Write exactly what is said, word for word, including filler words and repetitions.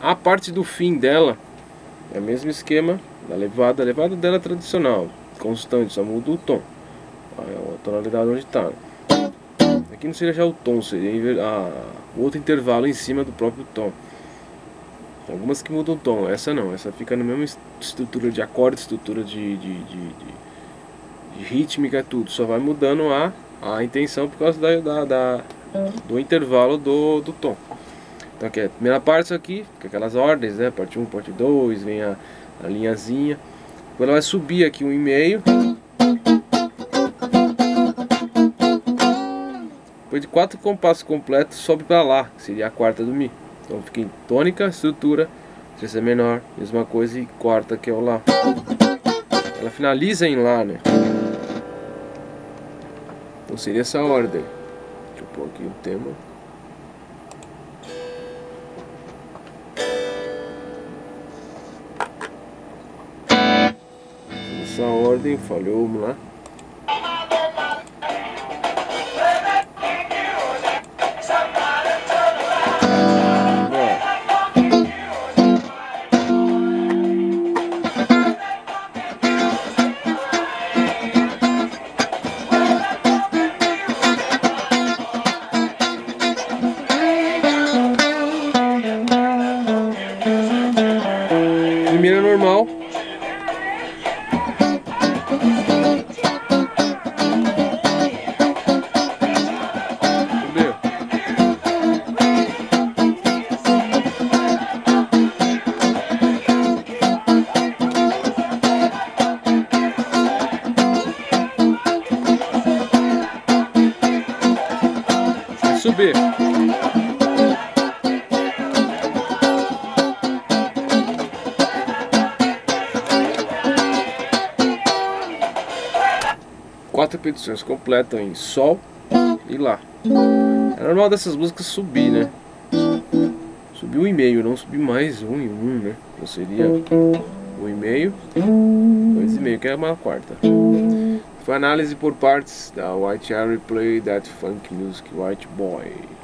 A parte do fim dela é o mesmo esquema da levada, a levada dela é tradicional, constante, só muda o tom, a tonalidade onde está. Aqui não seria já o tom, seria o outro intervalo em cima do próprio tom. Algumas que mudam o tom, essa não, essa fica na mesma estrutura de acorde, estrutura de, de, de, de, de rítmica, tudo, só vai mudando a, a intenção por causa da, da, da, do intervalo do, do tom. Então aqui é a primeira parte, isso aqui, com aquelas ordens, né, parte um, parte dois, vem a, a linhazinha, agora vai subir aqui um e meio, depois de quatro compassos completos sobe para lá, que seria a quarta do Mi. Então fica em tônica, estrutura, terça menor, mesma coisa, e quarta que é o Lá. Ela finaliza em Lá, né? Então seria essa ordem. Deixa eu pôr aqui o tema. Essa ordem, falhou, vamos lá. Primeira normal, entendeu? Subir. Quatro repetições completam em Sol e Lá. É normal dessas músicas subir, né? Subir um e meio, não subir mais um e um, né? Então seria um e meio, dois e meio, que é uma quarta. Foi análise por partes da White Array Play That Funky Music White Boy.